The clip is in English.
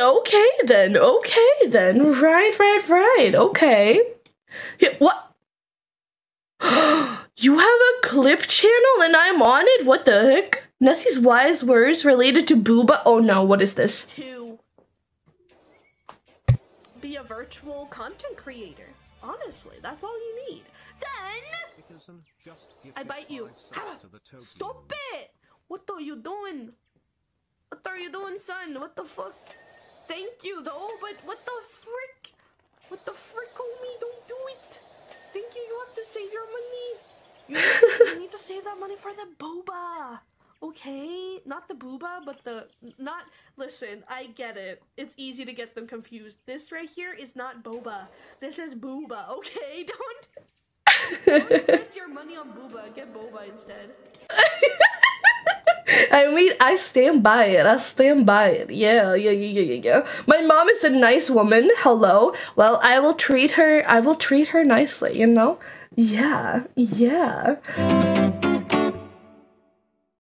Okay then. Right. Okay. Yeah, what? You have a clip channel and I'm on it? What the heck? Nessie's wise words related to Booba. Oh no, what is this? To be a virtual content creator. Honestly, that's all you need. Then, I bite you. Stop it! What are you doing? What are you doing, son? What the fuck? Thank you, though, but what the frick? What the frick, homie? Don't do it. Thank you. You have to save your money. You need to save that money for the Booba. Okay, not the Booba, but the not. Listen, I get it. It's easy to get them confused. This right here is not Boba. This is Booba. Okay, don't spend your money on Booba. Get Boba instead. I mean, I stand by it. Yeah. My mom is a nice woman. Hello. Well, I will treat her nicely, you know? Yeah.